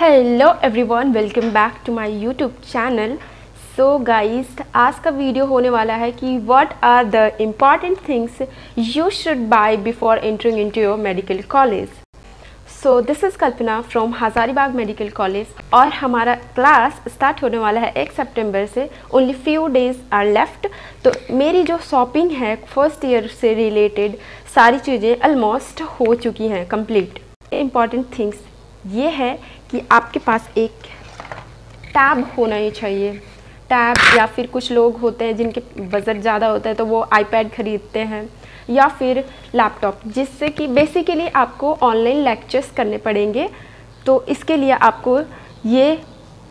Hello everyone, welcome back to my YouTube channel. So guys, आज का video होने वाला है कि what are the important things you should buy before entering into your medical college. So this is Kalpana from Hazaribagh medical college और हमारा class start होने वाला है 1 सितंबर से। Only few days are left. तो मेरी जो शॉपिंग है फर्स्ट ईयर से रिलेटेड सारी चीज़ें ऑलमोस्ट हो चुकी हैं कंप्लीट। इम्पॉर्टेंट थिंग्स ये है कि आपके पास एक टैब होना ही चाहिए, टैब, या फिर कुछ लोग होते हैं जिनके बजट ज़्यादा होता है तो वो आईपैड ख़रीदते हैं या फिर लैपटॉप, जिससे कि बेसिकली आपको ऑनलाइन लेक्चर्स करने पड़ेंगे। तो इसके लिए आपको ये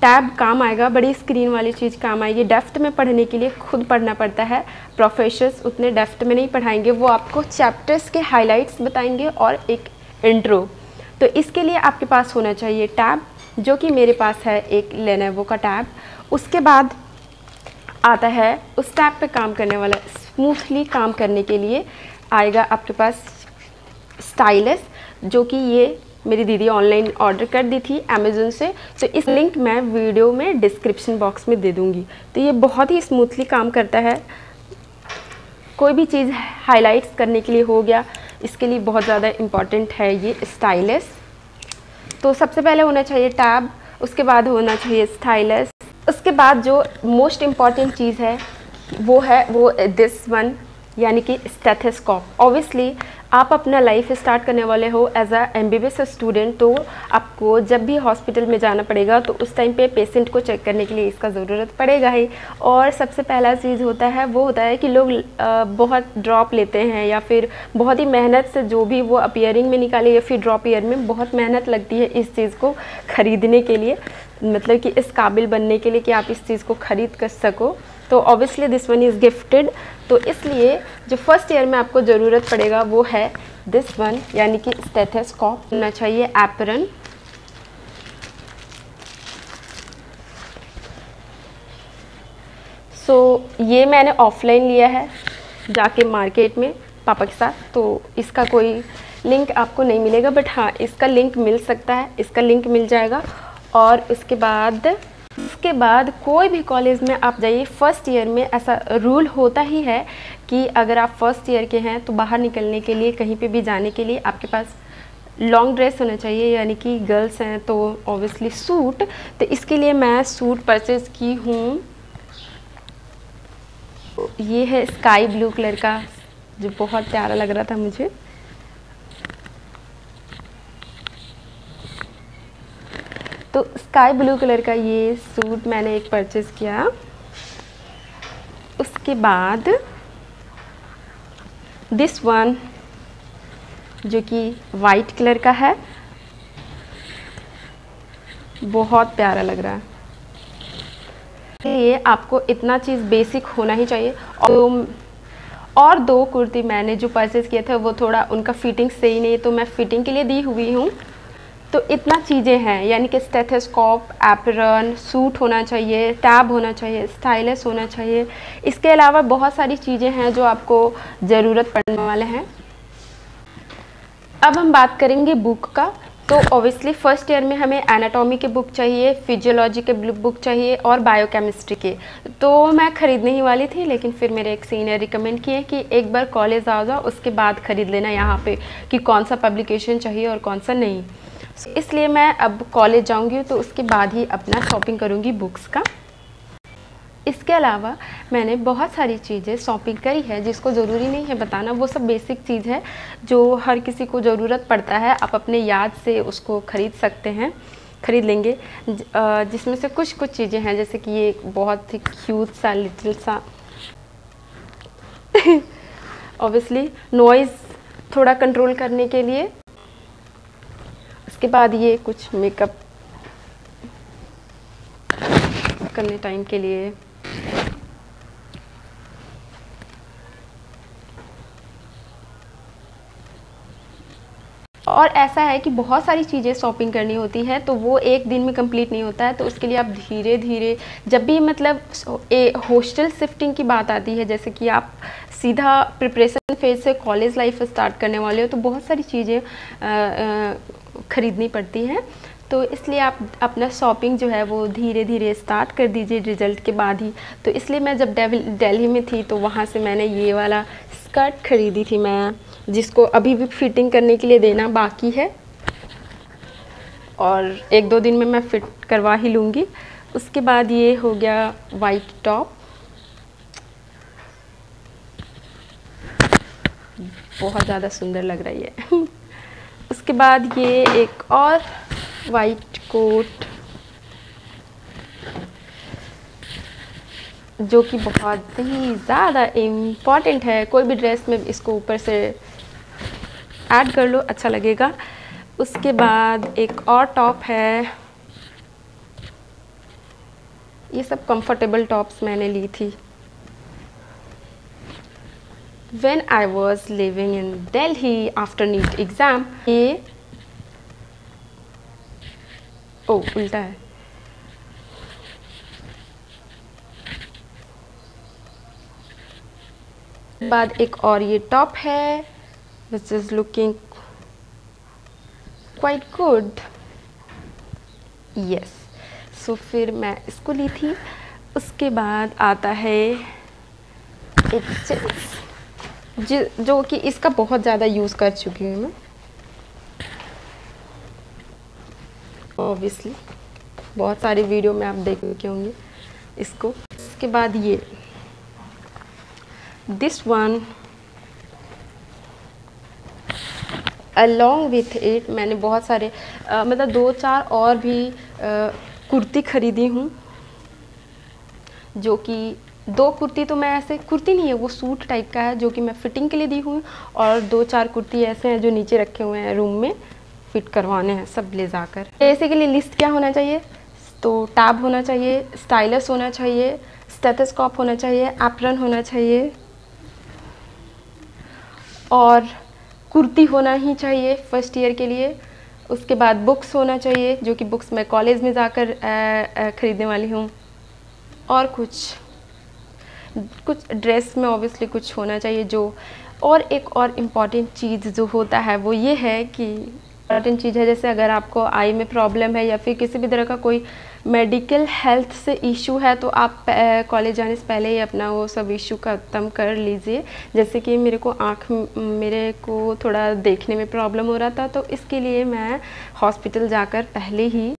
टैब काम आएगा, बड़ी स्क्रीन वाली चीज़ काम आएगी। डेफ्थ में पढ़ने के लिए खुद पढ़ना पड़ता है, प्रोफेसर्स उतने डेफ्थ में नहीं पढ़ाएंगे, वो आपको चैप्टर्स के हाईलाइट्स बताएंगे और एक इंट्रो। तो इसके लिए आपके पास होना चाहिए टैब, जो कि मेरे पास है एक Lenovo का टैब। उसके बाद आता है उस टैब पे काम करने वाला, स्मूथली काम करने के लिए आएगा आपके पास स्टाइलस, जो कि ये मेरी दीदी ऑनलाइन ऑर्डर कर दी थी अमेज़न से। तो इस लिंक मैं वीडियो में डिस्क्रिप्शन बॉक्स में दे दूँगी। तो ये बहुत ही स्मूथली काम करता है, कोई भी चीज़ हाईलाइट्स करने के लिए हो गया, इसके लिए बहुत ज़्यादा इम्पॉर्टेंट है ये स्टाइलस। तो सबसे पहले होना चाहिए टैब, उसके बाद होना चाहिए स्टाइलस। उसके बाद जो मोस्ट इम्पॉर्टेंट चीज़ है वो दिस वन, यानी कि स्टेथोस्कोप। ऑब्वियसली आप अपना लाइफ स्टार्ट करने वाले हो एज अ MBBS स्टूडेंट, तो आपको जब भी हॉस्पिटल में जाना पड़ेगा तो उस टाइम पे पेशेंट को चेक करने के लिए इसका ज़रूरत पड़ेगा ही। और सबसे पहला चीज़ होता है वो होता है कि लोग बहुत ड्रॉप लेते हैं या फिर बहुत ही मेहनत से जो भी वो अपीयरिंग में निकाले या फिर ड्रॉप ईयर में बहुत मेहनत लगती है इस चीज़ को ख़रीदने के लिए, मतलब कि इस काबिल बनने के लिए कि आप इस चीज़ को ख़रीद कर सको। तो obviously this one is gifted. तो इसलिए जो फर्स्ट ईयर में आपको ज़रूरत पड़ेगा वो है दिस वन, यानी कि स्टेथोस्कोप होना चाहिए, एप्रन, सो ये मैंने ऑफलाइन लिया है जाके मार्केट में पापा के साथ, तो इसका कोई लिंक आपको नहीं मिलेगा, बट हाँ इसका लिंक मिल सकता है, इसका लिंक मिल जाएगा। और उसके बाद कोई भी कॉलेज में आप जाइए फर्स्ट ईयर में ऐसा रूल होता ही है कि अगर आप फर्स्ट ईयर के हैं तो बाहर निकलने के लिए, कहीं पे भी जाने के लिए आपके पास लॉन्ग ड्रेस होना चाहिए, यानी कि गर्ल्स हैं तो ऑब्वियसली सूट। तो इसके लिए मैं सूट परचेज की हूँ, ये है स्काई ब्लू कलर का, जो बहुत प्यारा लग रहा था मुझे। तो स्काई ब्लू कलर का ये सूट मैंने एक परचेज़ किया। उसके बाद दिस वन, जो कि वाइट कलर का है, बहुत प्यारा लग रहा है। ये आपको इतना चीज़ बेसिक होना ही चाहिए। और दो कुर्ती मैंने जो परचेज़ किए थे वो थोड़ा उनका फिटिंग सही नहीं, तो मैं फिटिंग के लिए दी हुई हूँ। तो इतना चीज़ें हैं, यानी कि स्टेथोस्कोप, एप्रन, सूट होना चाहिए, टैब होना चाहिए, स्टाइलस होना चाहिए। इसके अलावा बहुत सारी चीज़ें हैं जो आपको ज़रूरत पड़ने वाले हैं। अब हम बात करेंगे बुक का। तो ऑब्वियसली फ़र्स्ट ईयर में हमें एनाटॉमी के बुक चाहिए, फिजियोलॉजी के बुक चाहिए और बायोकेमिस्ट्री के। तो मैं ख़रीदने ही वाली थी, लेकिन फिर मेरे एक सीनियर रिकमेंड किए कि एक बार कॉलेज आ जाओ, उसके बाद ख़रीद लेना यहाँ पे कि कौन सा पब्लिकेशन चाहिए और कौन सा नहीं। इसलिए मैं अब कॉलेज जाऊंगी तो उसके बाद ही अपना शॉपिंग करूंगी बुक्स का। इसके अलावा मैंने बहुत सारी चीज़ें शॉपिंग करी है, जिसको ज़रूरी नहीं है बताना, वो सब बेसिक चीज़ है जो हर किसी को ज़रूरत पड़ता है। आप अपने याद से उसको ख़रीद सकते हैं, ख़रीद लेंगे। जिसमें से कुछ चीज़ें हैं, जैसे कि ये बहुत ही क्यूट सा लिटिल सा ऑब्वियसली नॉइज़ थोड़ा कंट्रोल करने के लिए। उसके बाद ये कुछ मेकअप करने टाइम के लिए। और ऐसा है कि बहुत सारी चीज़ें शॉपिंग करनी होती है तो वो एक दिन में कंप्लीट नहीं होता है। तो उसके लिए आप धीरे धीरे, जब भी मतलब हॉस्टल शिफ्टिंग की बात आती है, जैसे कि आप सीधा प्रिपरेशन फेज से कॉलेज लाइफ स्टार्ट करने वाले हो, तो बहुत सारी चीज़ें खरीदनी पड़ती है। तो इसलिए आप अपना शॉपिंग जो है वो धीरे धीरे स्टार्ट कर दीजिए रिज़ल्ट के बाद ही। तो इसलिए मैं जब दिल्ली में थी तो वहाँ से मैंने ये वाला स्कर्ट ख़रीदी थी मैं, जिसको अभी भी फिटिंग करने के लिए देना बाकी है और एक दो दिन में मैं फिट करवा ही लूँगी। उसके बाद ये हो गया वाइट टॉप, बहुत ज़्यादा सुंदर लग रही है। उसके बाद ये एक और वाइट कोट जो कि बहुत ही ज़्यादा इम्पॉर्टेंट है, कोई भी ड्रेस में इसको ऊपर से ऐड कर लो अच्छा लगेगा। उसके बाद एक और टॉप है, ये सब कंफर्टेबल टॉप्स मैंने ली थी When I was living in Delhi after NEET exam। ये उल्टा है, बाद एक और ये टॉप है which is looking quite good, yes। सो फिर मैं इसको ली थी। उसके बाद आता है इट्स जो कि इसका बहुत ज़्यादा यूज़ कर चुकी हूँ मैं, ऑब्वियसली बहुत सारी वीडियो में आप देख चुके होंगे इसको। इसके बाद ये this one along with it मैंने बहुत सारे मतलब दो चार और भी कुर्ती खरीदी हूँ, जो कि दो कुर्ती तो मैं ऐसे कुर्ती नहीं है वो सूट टाइप का है जो कि मैं फ़िटिंग के लिए दी हूँ, और दो चार कुर्ती ऐसे हैं जो नीचे रखे हुए हैं रूम में फिट करवाने हैं सब ले जाकर। ऐसे के लिए लिस्ट क्या होना चाहिए, तो टैब होना चाहिए, स्टाइलस होना चाहिए, स्टेथोस्कोप होना चाहिए, एप्रन होना चाहिए और कुर्ती होना ही चाहिए फर्स्ट ईयर के लिए। उसके बाद बुक्स होना चाहिए, जो कि बुक्स मैं कॉलेज में जाकर ख़रीदने वाली हूँ। और कुछ ड्रेस में ऑब्वियसली कुछ होना चाहिए जो, और एक और इम्पॉर्टेंट चीज़ जो होता है वो ये है कि इम्पॉर्टेंट चीज़ है जैसे अगर आपको आई में प्रॉब्लम है या फिर किसी भी तरह का कोई मेडिकल हेल्थ से इशू है तो आप कॉलेज जाने से पहले ही अपना वो सब इशू ख़त्म कर लीजिए। जैसे कि मेरे को थोड़ा देखने में प्रॉब्लम हो रहा था, तो इसके लिए मैं हॉस्पिटल जाकर पहले ही